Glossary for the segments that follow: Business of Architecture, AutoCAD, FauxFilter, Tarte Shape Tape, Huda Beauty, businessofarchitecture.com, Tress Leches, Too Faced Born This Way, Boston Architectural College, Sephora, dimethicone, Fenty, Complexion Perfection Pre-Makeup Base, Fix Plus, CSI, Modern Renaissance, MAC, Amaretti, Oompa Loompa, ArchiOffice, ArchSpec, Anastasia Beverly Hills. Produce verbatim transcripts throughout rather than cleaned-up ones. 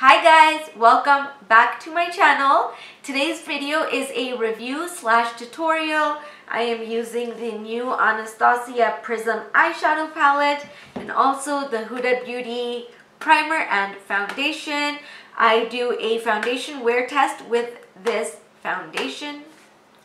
Hi guys, welcome back to my channel. Today's video is a review slash tutorial. I am using the new Anastasia Prism eyeshadow palette and also the Huda Beauty primer and foundation. I do a foundation wear test with this foundation,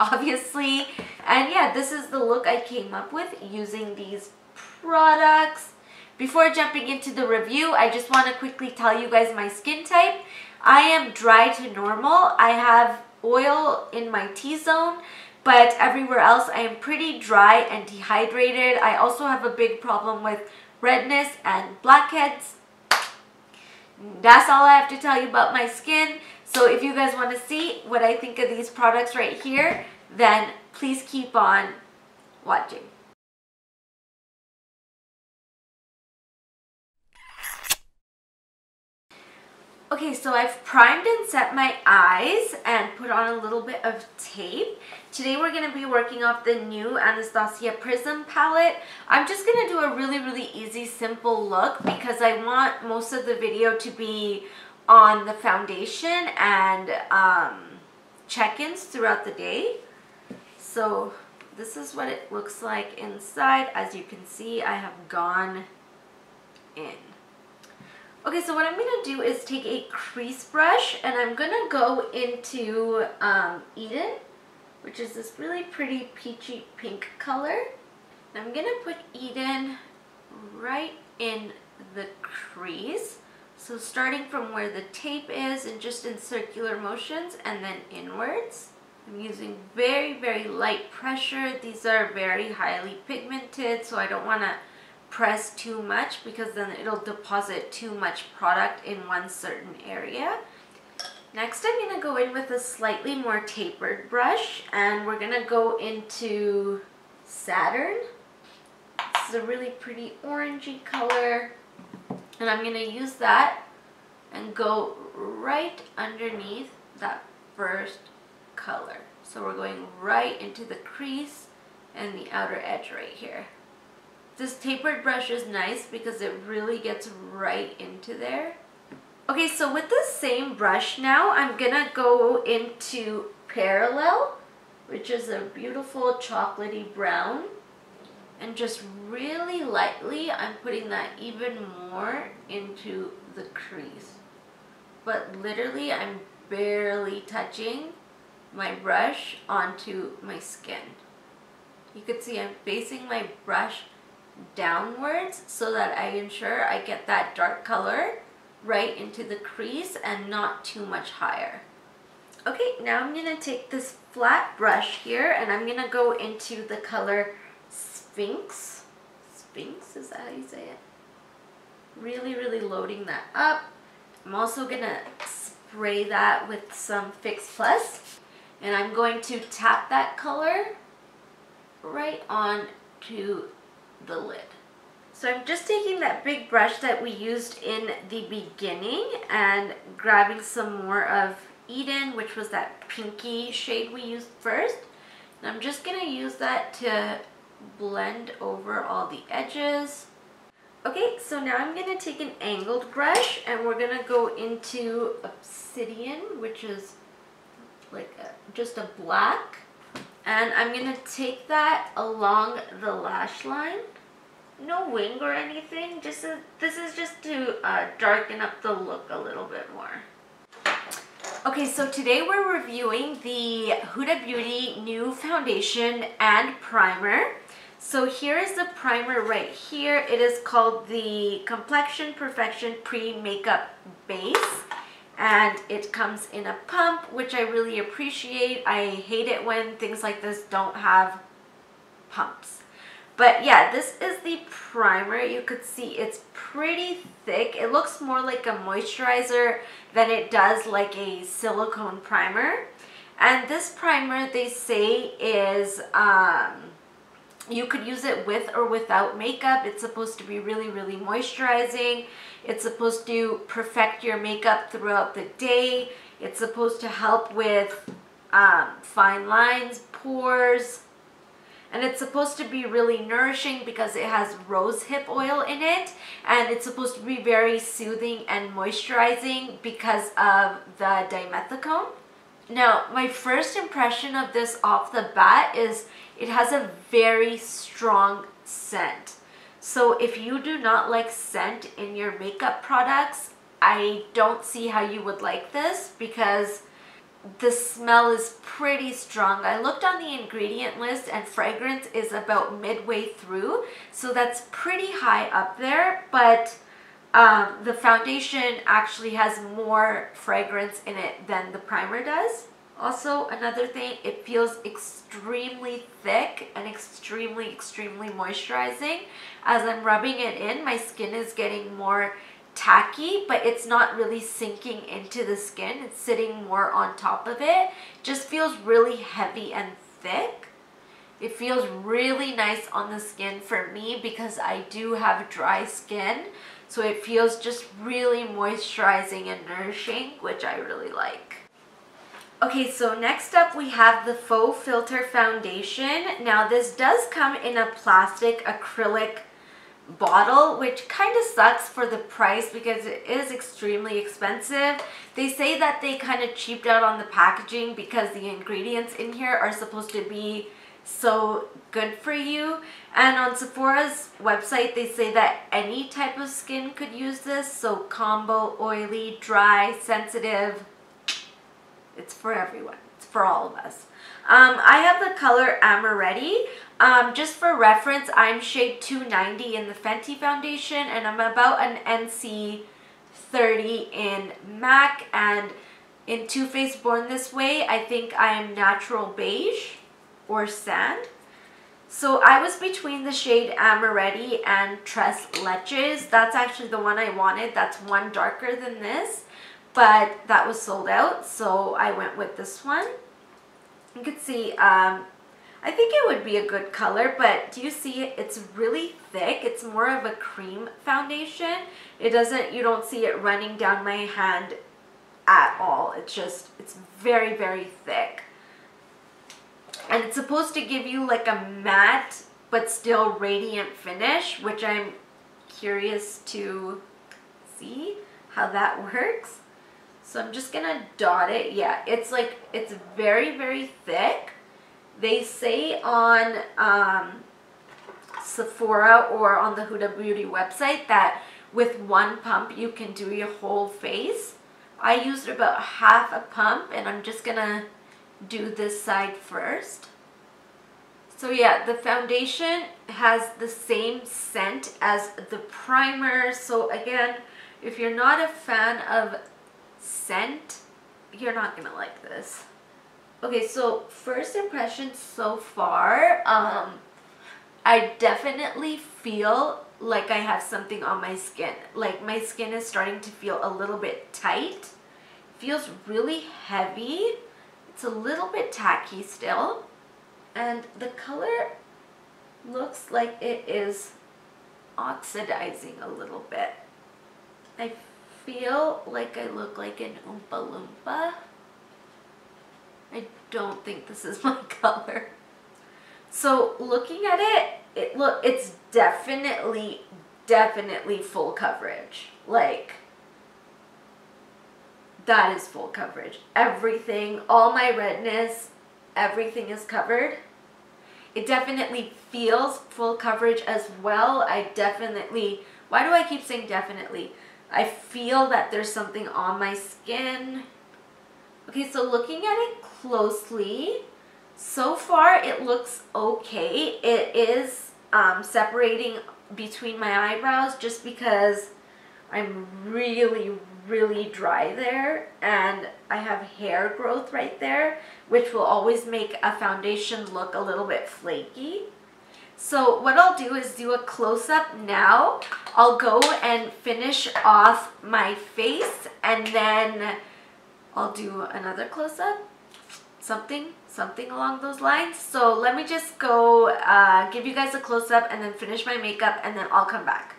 obviously. And yeah, this is the look I came up with using these products. Before jumping into the review, I just want to quickly tell you guys my skin type. I am dry to normal. I have oil in my T-zone, but everywhere else I am pretty dry and dehydrated. I also have a big problem with redness and blackheads. That's all I have to tell you about my skin. So if you guys want to see what I think of these products right here, then please keep on watching. Okay, so I've primed and set my eyes and put on a little bit of tape. Today we're going to be working off the new Anastasia Prism palette. I'm just going to do a really, really easy, simple look because I want most of the video to be on the foundation and um, check-ins throughout the day. So this is what it looks like inside. As you can see, I have gone in. Okay, so what I'm going to do is take a crease brush and I'm going to go into um, Eden, which is this really pretty peachy pink color. And I'm going to put Eden right in the crease. So starting from where the tape is and just in circular motions and then inwards. I'm using very, very light pressure. These are very highly pigmented, so I don't want to press too much because then it'll deposit too much product in one certain area. Next, I'm going to go in with a slightly more tapered brush and we're going to go into Saturn. This is a really pretty orangey color and I'm going to use that and go right underneath that first color. So we're going right into the crease and the outer edge right here. This tapered brush is nice because it really gets right into there. Okay, so with the same brush now, I'm gonna go into Parallel, which is a beautiful chocolatey brown. And just really lightly, I'm putting that even more into the crease. But literally, I'm barely touching my brush onto my skin. You can see I'm facing my brush downwards so that I ensure I get that dark color right into the crease and not too much higher. Okay, now I'm going to take this flat brush here and I'm going to go into the color Sphinx. Sphinx, is that how you say it? Really, really loading that up. I'm also going to spray that with some Fix Plus and I'm going to tap that color right on to the lid. So I'm just taking that big brush that we used in the beginning and grabbing some more of Eden, which was that pinky shade we used first. And I'm just going to use that to blend over all the edges. Okay, so now I'm going to take an angled brush and we're going to go into Obsidian, which is like a, just a black. And I'm going to take that along the lash line. No wing or anything. Just a, this is just to uh, darken up the look a little bit more. Okay, so today we're reviewing the Huda Beauty new foundation and primer. So here is the primer right here. It is called the Complexion Perfection Pre-Makeup Base. And it comes in a pump, which I really appreciate. I hate it when things like this don't have pumps. But yeah, this is the primer. You could see it's pretty thick. It looks more like a moisturizer than it does like a silicone primer. And this primer, they say, is um, you could use it with or without makeup. It's supposed to be really, really moisturizing. It's supposed to perfect your makeup throughout the day. It's supposed to help with um, fine lines, pores, and it's supposed to be really nourishing because it has rose hip oil in it, and it's supposed to be very soothing and moisturizing because of the dimethicone. Now, my first impression of this off the bat is it has a very strong scent. So if you do not like scent in your makeup products, I don't see how you would like this because the smell is pretty strong. I looked on the ingredient list and fragrance is about midway through, so that's pretty high up there, but um, the foundation actually has more fragrance in it than the primer does. Also, another thing, it feels extremely thick and extremely, extremely moisturizing. As I'm rubbing it in, my skin is getting more tacky, but it's not really sinking into the skin. It's sitting more on top of it. Just feels really heavy and thick. It feels really nice on the skin for me because I do have dry skin, so it feels just really moisturizing and nourishing, which I really like. Okay, so next up we have the Faux Filter Foundation. Now this does come in a plastic acrylic bottle, which kind of sucks for the price because it is extremely expensive. They say that they kind of cheaped out on the packaging because the ingredients in here are supposed to be so good for you, and on Sephora's website they say that any type of skin could use this, so combo, oily, dry, sensitive, it's for everyone, it's for all of us. Um, I have the color Amaretti. Um, just for reference, I'm shade two ninety in the Fenty foundation, and I'm about an N C thirty in MAC, and in Too Faced Born This Way, I think I am natural beige or sand. So I was between the shade Amaretti and Tress Leches. That's actually the one I wanted. That's one darker than this, but that was sold out, so I went with this one. You can see, um, I think it would be a good color, but do you see it? It's really thick. It's more of a cream foundation. It doesn't, you don't see it running down my hand at all. It's just, it's very, very thick. And it's supposed to give you like a matte, but still radiant finish, which I'm curious to see how that works. So I'm just gonna dot it. Yeah, it's like, it's very, very thick. They say on um, Sephora or on the Huda Beauty website that with one pump you can do your whole face. I used about half a pump, and I'm just gonna do this side first. So yeah, the foundation has the same scent as the primer. So again, if you're not a fan of scent, you're not gonna like this. Okay, so first impression so far, um I definitely feel like I have something on my skin. Like my skin is starting to feel a little bit tight, feels really heavy, it's a little bit tacky still, and the color looks like it is oxidizing a little bit. I feel like I look like an Oompa Loompa. I don't think this is my color. So looking at it, it look it's definitely, definitely full coverage. Like, that is full coverage. Everything, all my redness, everything is covered. It definitely feels full coverage as well. I definitely, why do I keep saying definitely? I feel that there's something on my skin. Okay, so looking at it closely, so far it looks okay. It is um, separating between my eyebrows just because I'm really, really dry there, and I have hair growth right there, which will always make a foundation look a little bit flaky. So what I'll do is do a close-up now. I'll go and finish off my face, and then I'll do another close-up, something, something along those lines. So let me just go uh, give you guys a close-up and then finish my makeup, and then I'll come back.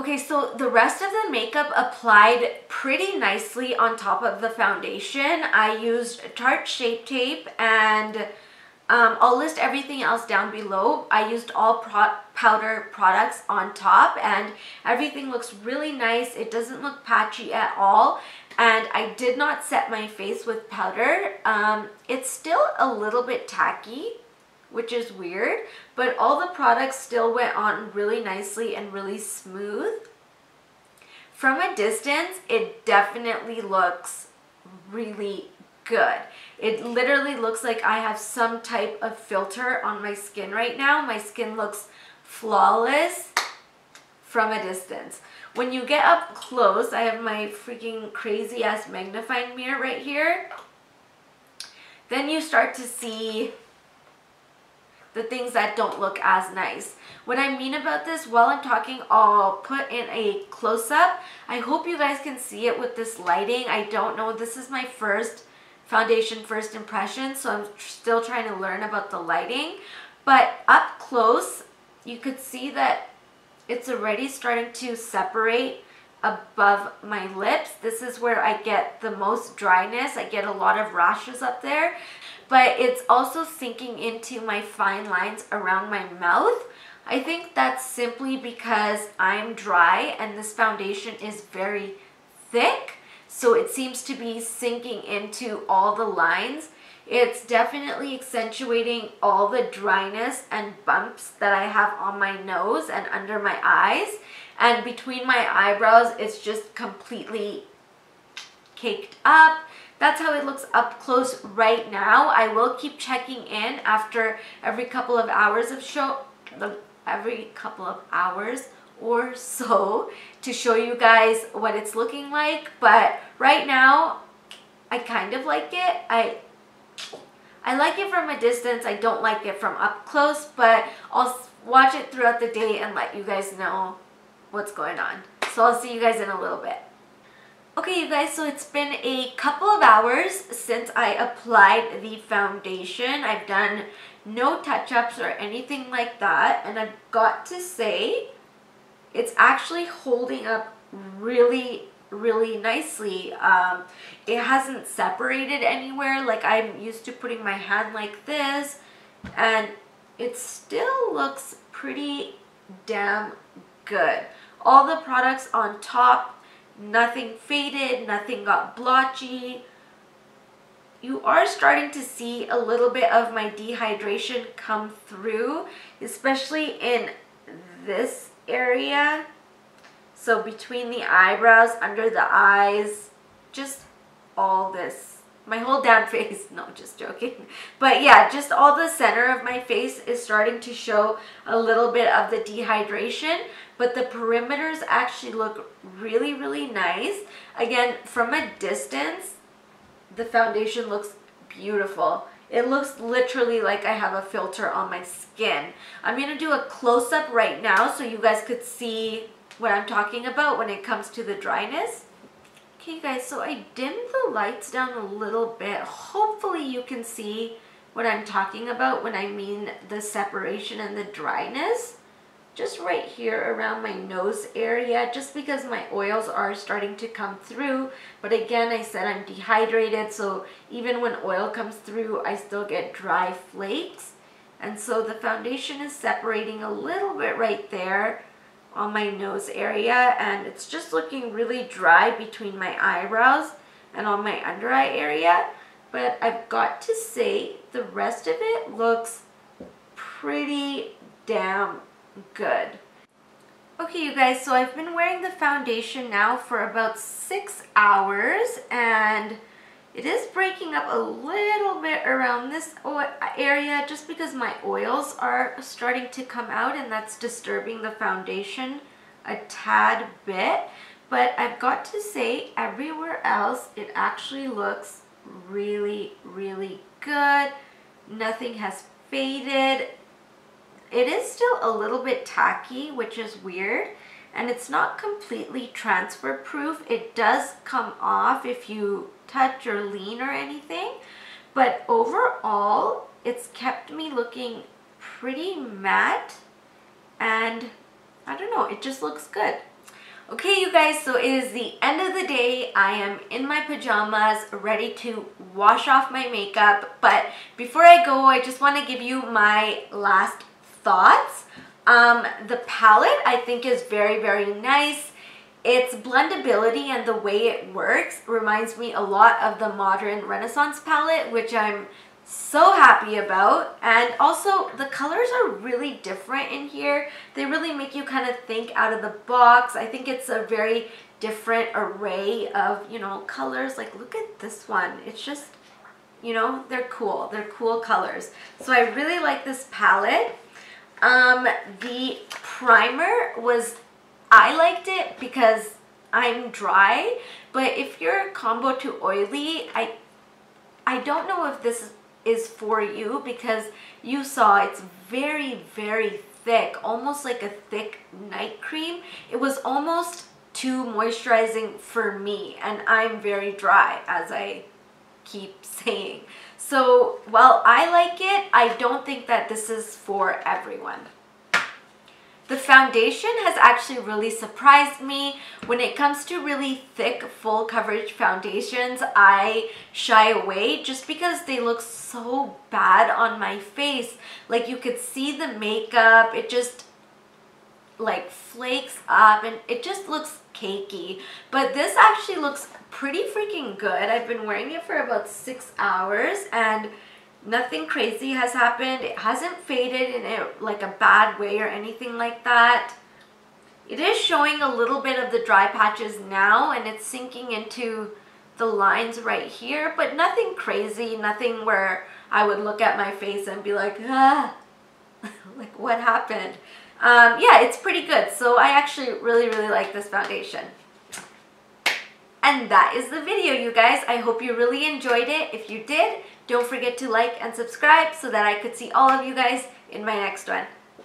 Okay, so the rest of the makeup applied pretty nicely on top of the foundation. I used Tarte Shape Tape, and um, I'll list everything else down below. I used all pro powder products on top, and everything looks really nice. It doesn't look patchy at all, and I did not set my face with powder. Um, it's still a little bit tacky, which is weird, but all the products still went on really nicely and really smooth. From a distance, it definitely looks really good. It literally looks like I have some type of filter on my skin right now. My skin looks flawless from a distance. When you get up close, I have my freaking crazy ass magnifying mirror right here. Then you start to see the things that don't look as nice. What I mean about this, while I'm talking, I'll put in a close-up. I hope you guys can see it with this lighting. I don't know, this is my first foundation first impression, so I'm still trying to learn about the lighting. But up close, you could see that it's already starting to separate above my lips. This is where I get the most dryness. I get a lot of rashes up there, but it's also sinking into my fine lines around my mouth. I think that's simply because I'm dry and this foundation is very thick, so it seems to be sinking into all the lines. It's definitely accentuating all the dryness and bumps that I have on my nose and under my eyes. And between my eyebrows, it's just completely caked up. That's how it looks up close right now. I will keep checking in after every couple of hours of show, every couple of hours or so, to show you guys what it's looking like. But right now, I kind of like it. I I like it from a distance. I don't like it from up close, but I'll watch it throughout the day and let you guys know what's going on. So I'll see you guys in a little bit. Okay, you guys, so it's been a couple of hours since I applied the foundation. I've done no touch-ups or anything like that, and I've got to say, it's actually holding up really really nicely. Um, it hasn't separated anywhere. Like, I'm used to putting my hand like this, and it still looks pretty damn good. All the products on top, nothing faded, nothing got blotchy. You are starting to see a little bit of my dehydration come through, especially in this area. So between the eyebrows, under the eyes, just all this. My whole damn face. No, just joking. But yeah, just all the center of my face is starting to show a little bit of the dehydration. But the perimeters actually look really, really nice. Again, from a distance, the foundation looks beautiful. It looks literally like I have a filter on my skin. I'm going to do a close-up right now so you guys could see what I'm talking about when it comes to the dryness. Okay, guys, so I dimmed the lights down a little bit. Hopefully you can see what I'm talking about when I mean the separation and the dryness. Just right here around my nose area, just because my oils are starting to come through. But again, I said I'm dehydrated, so even when oil comes through, I still get dry flakes. And so the foundation is separating a little bit right there on my nose area, and it's just looking really dry between my eyebrows and on my under eye area. But I've got to say, the rest of it looks pretty damn good. Okay, you guys, so I've been wearing the foundation now for about six hours, and it is breaking up a little bit around this area just because my oils are starting to come out, and that's disturbing the foundation a tad bit. But I've got to say, everywhere else, it actually looks really, really good. Nothing has faded. It is still a little bit tacky, which is weird, and it's not completely transfer proof. It does come off if you touch or lean or anything, but overall it's kept me looking pretty matte, and I don't know, it just looks good. Okay, you guys, so it is the end of the day. I am in my pajamas, ready to wash off my makeup. But before I go, I just want to give you my last thoughts. Um, the palette, I think, is very, very nice. Its blendability and the way it works reminds me a lot of the Modern Renaissance palette, which I'm so happy about. And also the colors are really different in here. They really make you kind of think out of the box. I think it's a very different array of, you know, colors. Like, look at this one. It's just, you know, they're cool. They're cool colors. So I really like this palette. Um, the primer was, I liked it because I'm dry, but if you're combo to oily, I, I don't know if this is is for you, because you saw it's very, very thick, almost like a thick night cream. It was almost too moisturizing for me, and I'm very dry, as I keep saying. So while I like it, I don't think that this is for everyone. The foundation has actually really surprised me. When it comes to really thick, full coverage foundations, I shy away just because they look so bad on my face. Like, you could see the makeup, it just like flakes up and it just looks cakey. But this actually looks pretty freaking good. I've been wearing it for about six hours and nothing crazy has happened. It hasn't faded in it like a bad way or anything like that. It is showing a little bit of the dry patches now, and it's sinking into the lines right here, but nothing crazy, nothing where I would look at my face and be like, ah, like what happened? Um, yeah, it's pretty good. So I actually really, really like this foundation. And that is the video, you guys. I hope you really enjoyed it. If you did, don't forget to like and subscribe so that I could see all of you guys in my next one.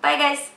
Bye, guys.